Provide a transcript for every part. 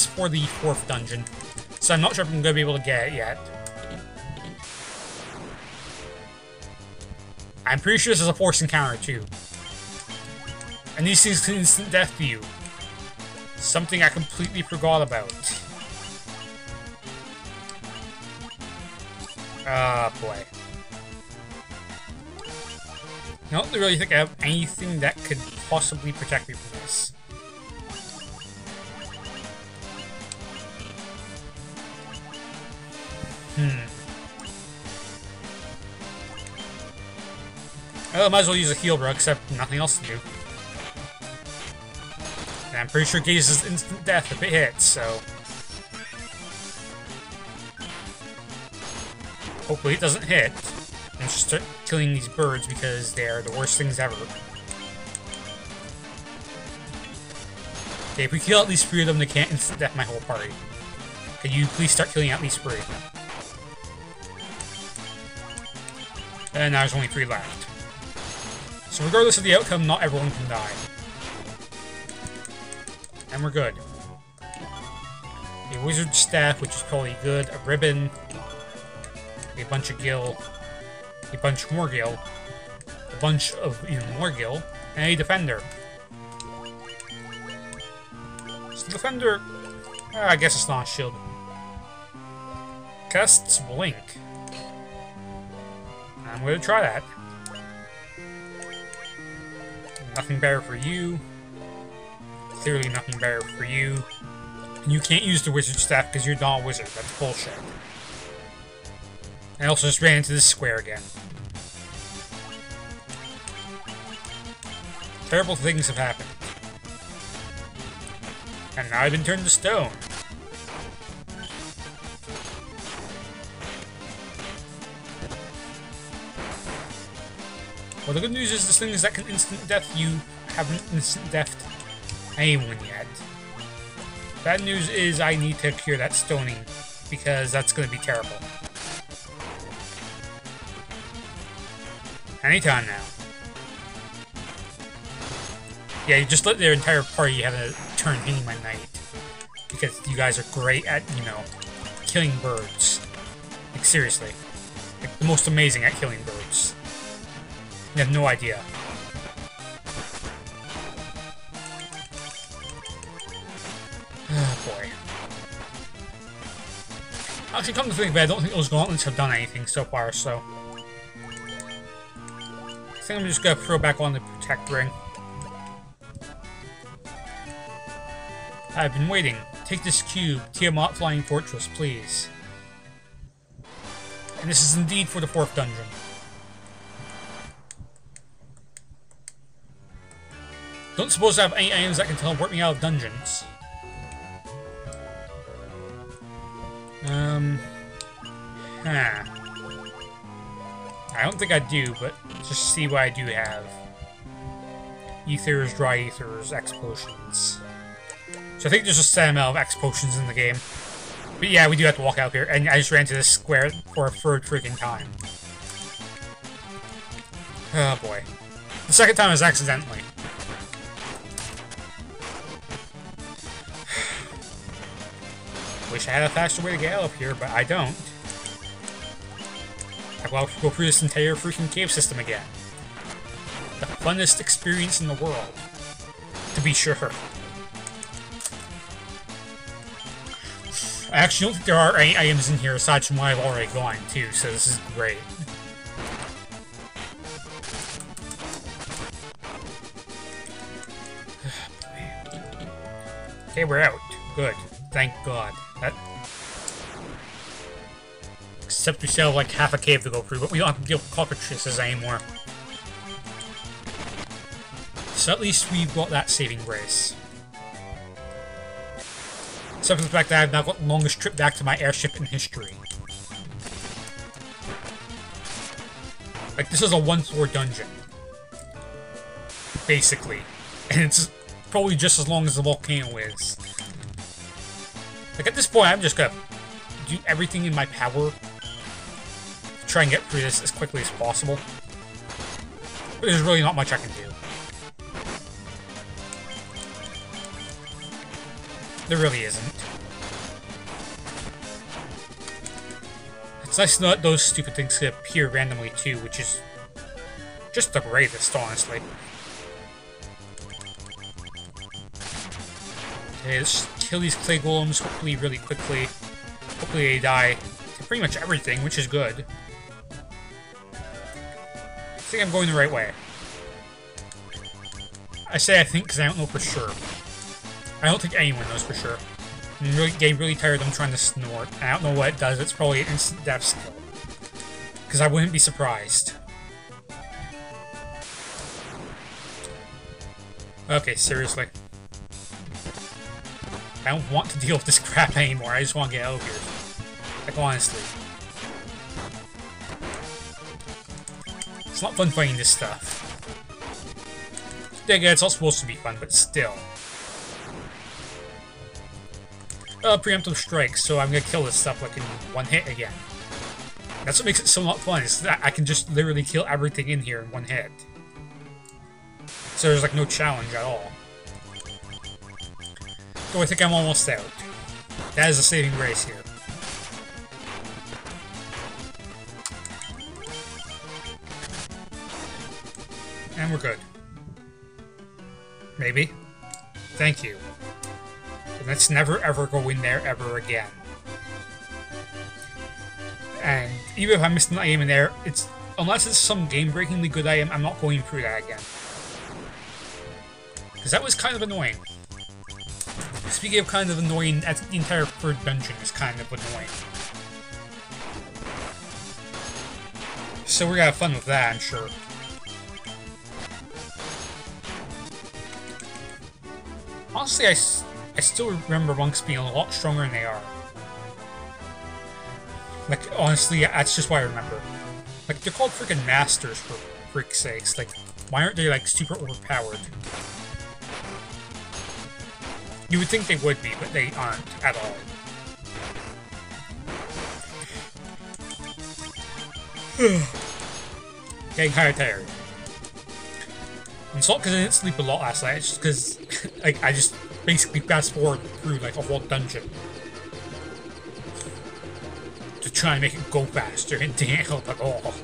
is for the 4th dungeon, so I'm not sure if I'm going to be able to get it yet. I'm pretty sure this is a force encounter, too. And these things can instant death to you. Something I completely forgot about. Ah, boy. I don't really think I have anything that could possibly protect me from this. Oh, might as well use a heal, bro, except nothing else to do. And I'm pretty sure Gaze is instant death if it hits, so... Hopefully it doesn't hit. I'm just start killing these birds because they're the worst things ever. Okay, if we kill at least 3 of them, they can't instant death my whole party. Could you please start killing at least 3? And now there's only 3 left. So regardless of the outcome, not everyone can die. And we're good. A wizard staff, which is probably good. A ribbon. A bunch of gil. A bunch more gil. A bunch of even more gil. And a defender. So the defender... I guess it's not a shield. Casts Blink. I'm going to try that. Nothing better for you. Clearly nothing better for you. And you can't use the wizard staff because you're not a wizard. That's bullshit. I also just ran into this square again. Terrible things have happened. And now I've been turned to stone. Well, the good news is this thing is that can instant death you haven't instant deathed anyone yet. Bad news is I need to cure that stoning, because that's going to be terrible. Anytime now. Yeah, you just let their entire party have a turn hitting my knight. Because you guys are great at, you know, killing birds. Like, seriously. Like, the most amazing at killing birds. You have no idea. Oh, boy. Actually, come to think of it, I don't think those gauntlets have done anything so far, so... I think I'm just gonna throw back on the Protect Ring. I've been waiting. Take this cube, Tiamat Flying Fortress, please. And this is indeed for the 4th dungeon. Don't suppose I have any items that can teleport me out of dungeons. I don't think I do, but just see what I do have. Ethers, dry ethers, X potions. So I think there's just a set amount of X potions in the game. But yeah, we do have to walk out here, and I just ran to this square for a third freaking time. Oh boy. The second time is accidentally. Wish I had a faster way to get out of here, but I don't. I'll go through this entire freaking cave system again. The funnest experience in the world. To be sure. I actually don't think there are any items in here aside from what I've already gone to, so this is great. Okay, we're out. Good. Thank God. That... Except we still have like half a cave to go through, but we don't have to deal with cockatrices anymore. So at least we've got that saving grace. Except for the fact that I've now got the longest trip back to my airship in history. Like, this is a 1-floor dungeon. Basically. And it's probably just as long as the volcano is. Like, at this point, I'm just gonna do everything in my power to try and get through this as quickly as possible. But there's really not much I can do. There really isn't. It's nice to know that those stupid things could appear randomly too, which is just the bravest, honestly. Okay, let's kill these clay golems, hopefully really quickly. Hopefully they die to pretty much everything, which is good. I think I'm going the right way. I say I think because I don't know for sure. I don't think anyone knows for sure. I'm really getting really tired of them trying to snort. I don't know what it does. It's probably an instant death skill. Because I wouldn't be surprised. Okay, seriously. I don't want to deal with this crap anymore. I just want to get out of here. Like, honestly. It's not fun fighting this stuff. Yeah, it's not supposed to be fun, but still. Preemptive strike, so I'm gonna kill this stuff like in one hit again. That's what makes it so not fun, is that I can just literally kill everything in here in one hit. So there's like no challenge at all. So I think I'm almost out. That is a saving grace here. And we're good. Maybe. Thank you. Let's never ever go in there ever again. And even if I missed an item in there, it's unless it's some game-breakingly good item, I'm not going through that again. Because that was kind of annoying. Speaking of kind of annoying, that's the entire third dungeon is kind of annoying. So we're gonna have fun with that, I'm sure. Honestly, I still remember monks being a lot stronger than they are. Like, honestly, that's just why I remember. Like, they're called freaking masters, for freak's sakes. Like, why aren't they, like, super overpowered? You would think they would be, but they aren't at all. Getting kind of tired. And it's not because I didn't sleep a lot last night, it's just because, like, I just basically fast forward through like a whole dungeon to try and make it go faster, and didn't help at all.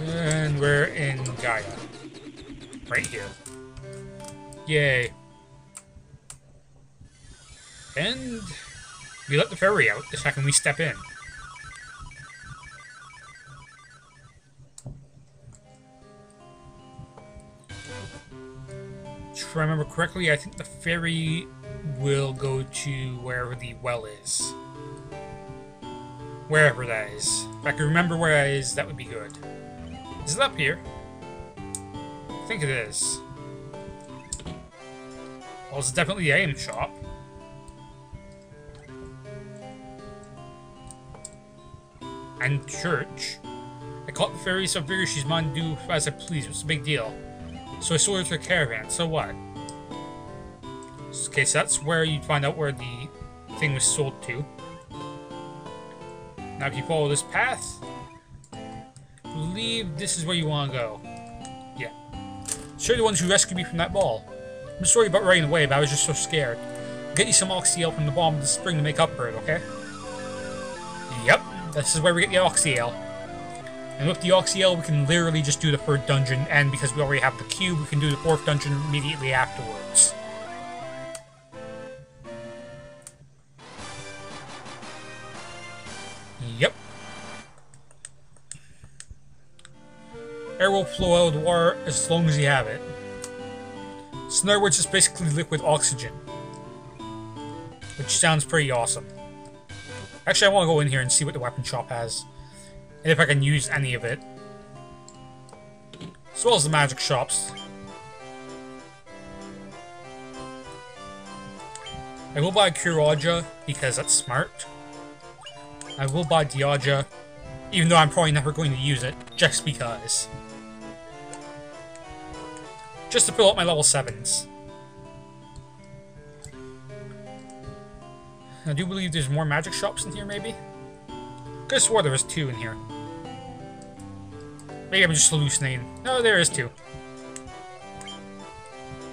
And we're in Gaia. Right here. Yay. And we let the ferry out the second we step in. If I remember correctly, I think the ferry will go to wherever the well is. Wherever that is. If I can remember where that is, that would be good. Is it up here? I think it is. Well, it's definitely the aim shop. And church. I caught the ferry, so I figure she's mine to do as I please. What's the big deal? So I sold it to a caravan, so what? Okay, so that's where you'd find out where the thing was sold to. Now if you follow this path, I believe this is where you want to go. Yeah. So you're the ones who rescued me from that ball. I'm sorry about running away, but I was just so scared. I'll get you some Oxy Ale from the bottom of the spring to make up for it, okay? Yep, this is where we get the Oxy Ale. And with the Oxy Ale, we can literally just do the third dungeon, and because we already have the cube, we can do the fourth dungeon immediately afterwards. Yep. Air will flow out of the water as long as you have it. So in other words, it's basically liquid oxygen. Which sounds pretty awesome. Actually, I want to go in here and see what the weapon shop has. And if I can use any of it. As well as the magic shops. I will buy Curaja, because that's smart. I will buy Diaja, even though I'm probably never going to use it, just because. Just to fill up my level 7s. I do believe there's more magic shops in here, maybe? Could have swore there was 2 in here. Maybe I'm just hallucinating. No, there is 2.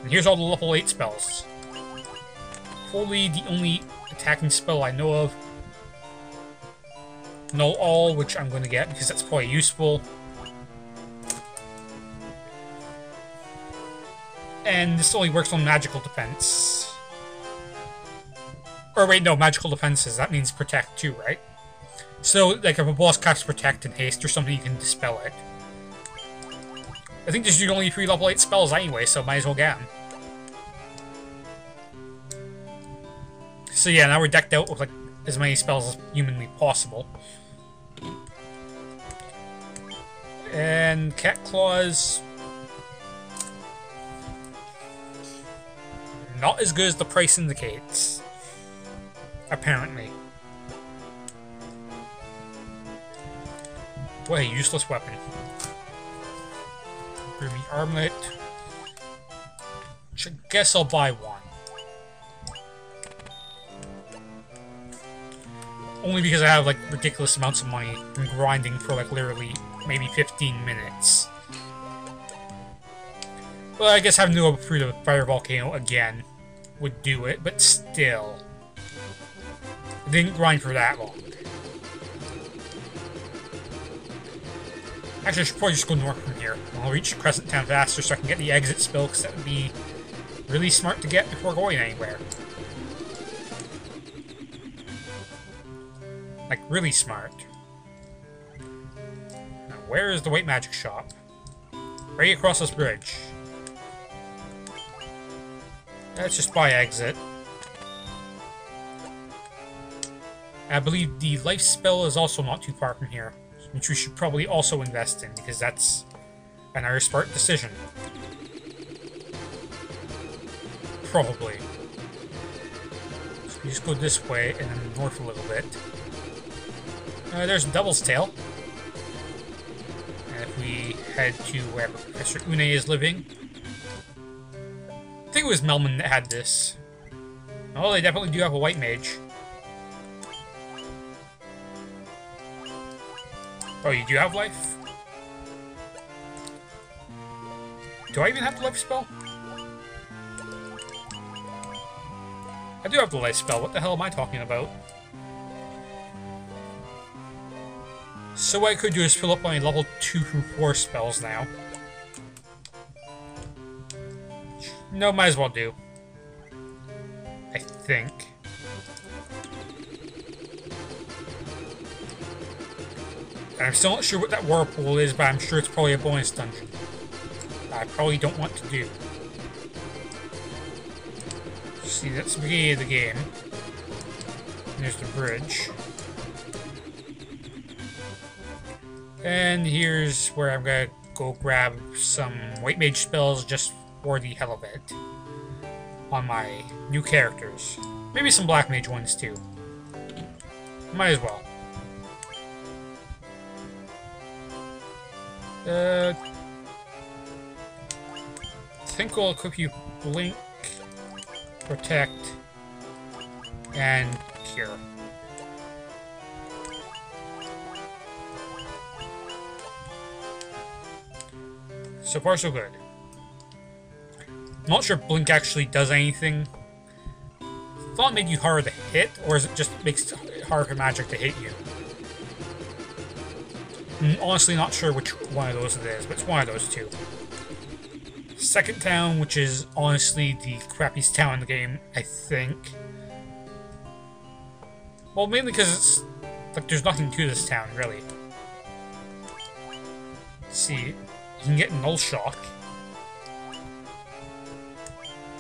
And here's all the level 8 spells. Probably the only attacking spell I know of. Null all, which I'm going to get because that's probably useful. And this only works on magical defense. Or wait, no, magical defenses. That means protect too, right? So, like, if a boss casts protect and haste or something, you can dispel it. I think this is only 3 level 8 spells anyway, so might as well get them. So yeah, now we're decked out with, like, as many spells as humanly possible. And Cat Claws... not as good as the price indicates. Apparently. What a useless weapon. Grimy Armlet. Which I guess I'll buy one. Only because I have, like, ridiculous amounts of money from grinding for, like, literally maybe 15 minutes. Well, I guess having to go through the Fire Volcano again would do it, but still. I didn't grind for that long. Actually, I should probably just go north from here. I'll reach Crescent Town faster so I can get the exit spill, because that would be really smart to get before going anywhere. Like, really smart. Now, where is the White Magic Shop? Right across this bridge. That's just by exit. I believe the life spell is also not too far from here, which we should probably also invest in, because that's another smart decision. Probably. So we just go this way and then north a little bit. There's Devil's Tail. And if we head to wherever Professor Une is living... I think it was Melman that had this. Oh, they definitely do have a white mage. Oh, you do have life? Do I even have the life spell? I do have the life spell. What the hell am I talking about? So what I could do is fill up my level 2 through 4 spells now. No, might as well do. I think. And I'm still not sure what that whirlpool is, but I'm sure it's probably a bonus dungeon. I probably don't want to do. See, that's the beginning of the game. And there's the bridge. And here's where I'm gonna go grab some white mage spells just for the hell of it. On my new characters. Maybe some black mage ones too. Might as well. I think we'll equip you Blink, Protect, and Cure. So far, so good. I'm not sure if Blink actually does anything. I thought it made you harder to hit, or is it just makes it harder for magic to hit you? I'm honestly not sure which one of those it is, but it's one of those two. Second town, which is honestly the crappiest town in the game, I think. Well, mainly because it's... like, there's nothing to this town, really. Let's see... you can get Null Shock.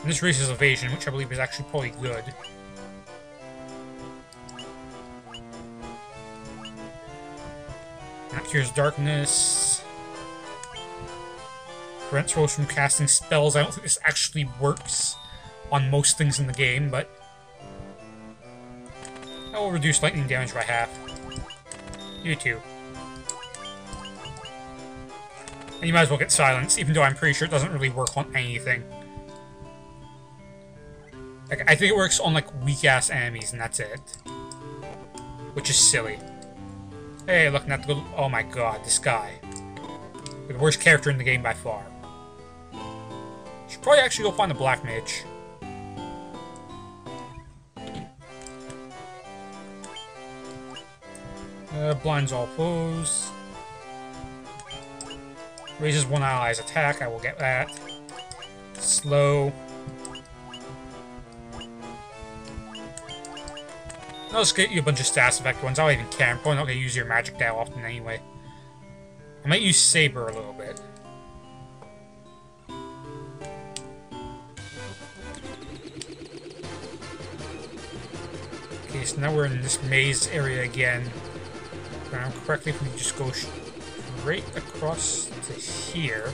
And this raises evasion, which I believe is actually probably good. That cures darkness. Prevents foes from casting spells. I don't think this actually works on most things in the game, but... I will reduce lightning damage by half. You too. And you might as well get silence, even though I'm pretty sure it doesn't really work on anything. Like, I think it works on, like, weak-ass enemies, and that's it. Which is silly. Hey, look, not the good... oh my god, this guy. The worst character in the game by far. Should probably actually go find the Black Mage. Blinds all foes. Raises one ally's attack, I will get that. Slow. I'll just get you a bunch of status effect ones. I don't even care. I'm probably not going to use your magic that often anyway. I might use Saber a little bit. Okay, so now we're in this maze area again. If I remember correctly, if we just go straight across to here.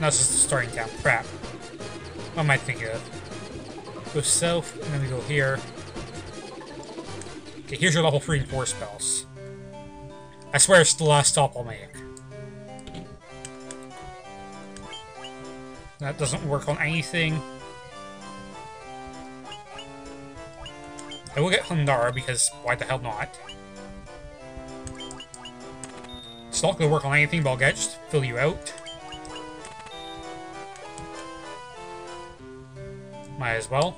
No, this is the starting town. Crap. What am I thinking of? Go south, and then we go here. Okay, here's your level 3 and 4 spells. I swear it's the last stop I'll make. That doesn't work on anything. I will get Hundara because why the hell not? It's not going to work on anything, but I'll get it just to fill you out. Might as well.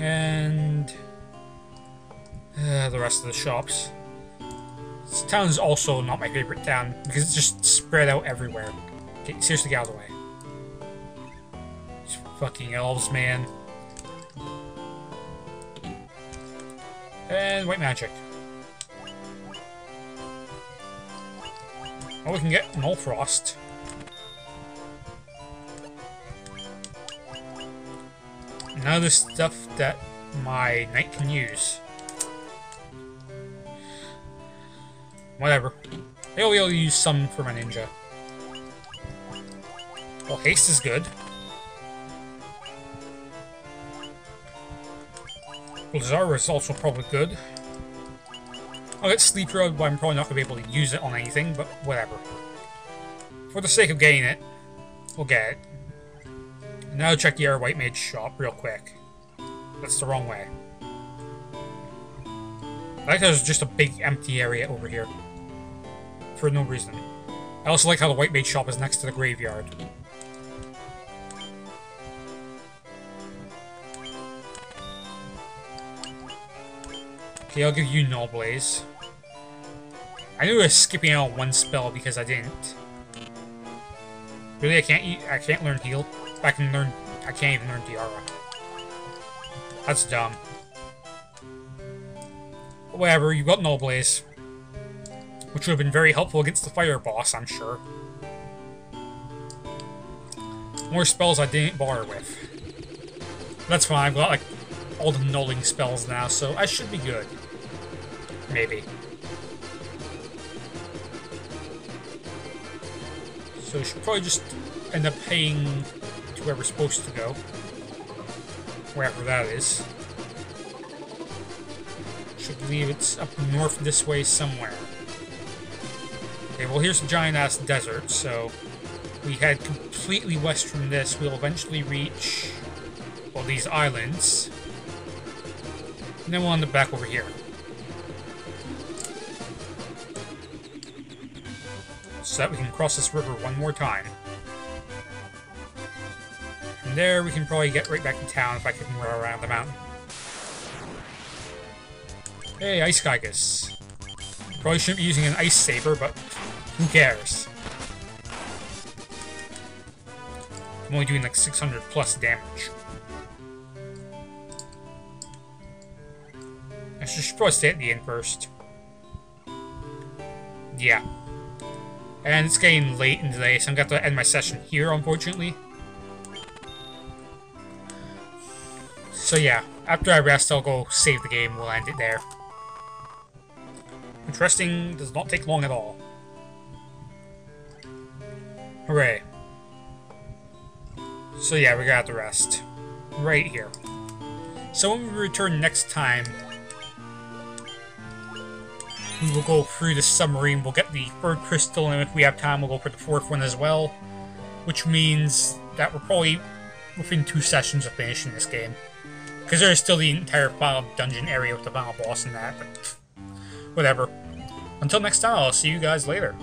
And... the rest of the shops. This town is also not my favorite town because it's just spread out everywhere. Okay, seriously, get out of the way. These fucking elves, man. And white magic. Oh, we can get Mulfrost. None of the stuff that my knight can use. Whatever. I'll be able to use some for my ninja. Well, haste is good. Well, Zara is also probably good. I'll get Sleep Road, but I'm probably not going to be able to use it on anything, but whatever. For the sake of getting it, we'll get it. And now check the other White Mage shop real quick. That's the wrong way. I like how there's just a big empty area over here. For no reason. I also like how the White Mage shop is next to the graveyard. Okay, I'll give you Noblaze. I knew I was skipping out one spell because I didn't. Really, I can't learn heal. I can't even learn Diara. That's dumb. Whatever, you've got Noblaze. Which would have been very helpful against the fire boss, I'm sure. More spells I didn't bother with. That's fine, I've got like all the nulling spells now, so I should be good. Maybe. So I should probably just end up paying to where we're supposed to go. Wherever that is. I believe it's up north this way somewhere. Okay, well here's a giant-ass desert, so we head completely west from this. We'll eventually reach, well, these islands. And then we'll end up back over here. So that we can cross this river one more time. And there we can probably get right back to town if I can run around the mountain. Hey, Ice Gygus. Probably shouldn't be using an Ice Saber, but who cares? I'm only doing like 600 plus damage. I should probably stay at the inn first. Yeah. And it's getting late in the day, so I'm going to have to end my session here, unfortunately. So yeah, after I rest, I'll go save the game, we'll end it there. Interesting, does not take long at all. Hooray. So yeah, we got the rest. Right here. So when we return next time, we will go through the submarine, we'll get the third crystal, and if we have time, we'll go for the fourth one as well. Which means that we're probably within 2 sessions of finishing this game. Because there's still the entire final dungeon area with the final boss and that, but whatever. Until next time, I'll see you guys later.